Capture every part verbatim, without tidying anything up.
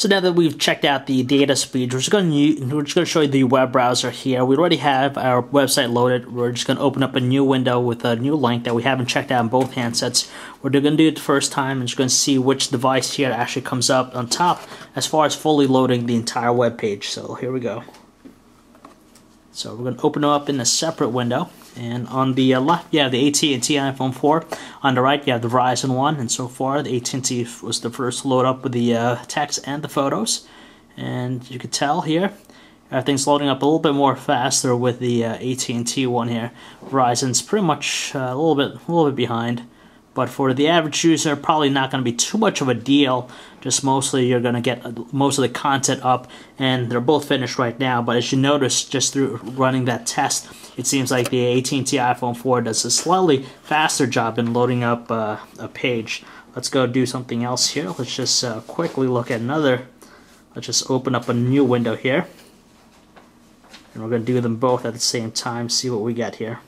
So now that we've checked out the data speed, we're just going to use, we're just going to show you the web browser here. We already have our website loaded. We're just going to open up a new window with a new link that we haven't checked out on both handsets. We're going to do it the first time and just going to see which device here actually comes up on top as far as fully loading the entire web page. So here we go. So we're going to open it up in a separate window. And on the left, you have the A T and T iPhone four. On the right, you have the Verizon one. And so far, the A T and T was the first to load up with the uh, text and the photos. And you can tell here, everything's loading up a little bit more faster with the uh, A T and T one here. Verizon's pretty much uh, a little bit, a little bit behind. But for the average user, probably not going to be too much of a deal. Just mostly you're going to get most of the content up, and they're both finished right now. But as you notice, just through running that test, it seems like the A T and T iPhone four does a slightly faster job in loading up uh, a page. Let's go do something else here. Let's just uh, quickly look at another. Let's just open up a new window here. And we're going to do them both at the same time, see what we get here.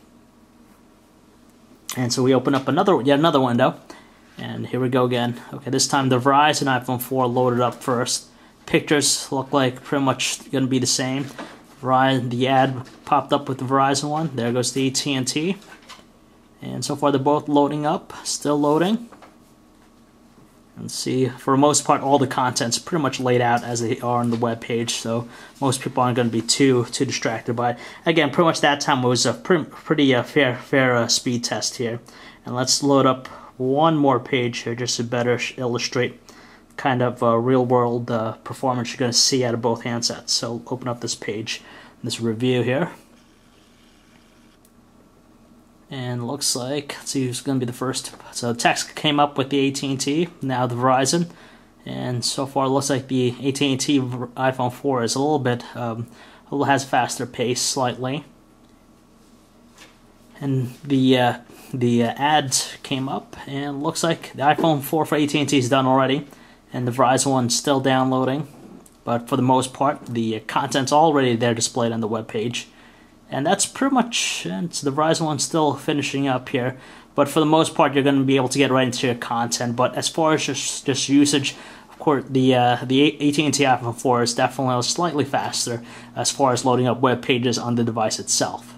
And so we open up another yet another window, and here we go again. Okay, this time the Verizon iPhone four loaded up first. Pictures look like pretty much going to be the same. Verizon, the ad popped up with the Verizon one. There goes the A T and T. And so far they're both loading up, still loading. And see, for the most part, all the content's pretty much laid out as they are on the web page, so most people aren't going to be too too distracted by it. Again, pretty much that time was a pretty, pretty uh, fair fair uh, speed test here. And let's load up one more page here just to better illustrate kind of uh, real world uh, performance you're going to see out of both handsets. So open up this page, this review here. And looks like, let's see who's going to be the first. So text came up with the A T and T, now the Verizon. And so far it looks like the A T and T iPhone four is a little bit, um, a little has faster pace slightly. And the uh, the uh, ads came up, and looks like the iPhone four for A T and T is done already. And the Verizon one's still downloading. But for the most part, the content's already there displayed on the web page. And that's pretty much, and so the Verizon one's still finishing up here. But for the most part, you're going to be able to get right into your content. But as far as just, just usage, of course, the uh, the A T and T iPhone four is definitely slightly faster as far as loading up web pages on the device itself.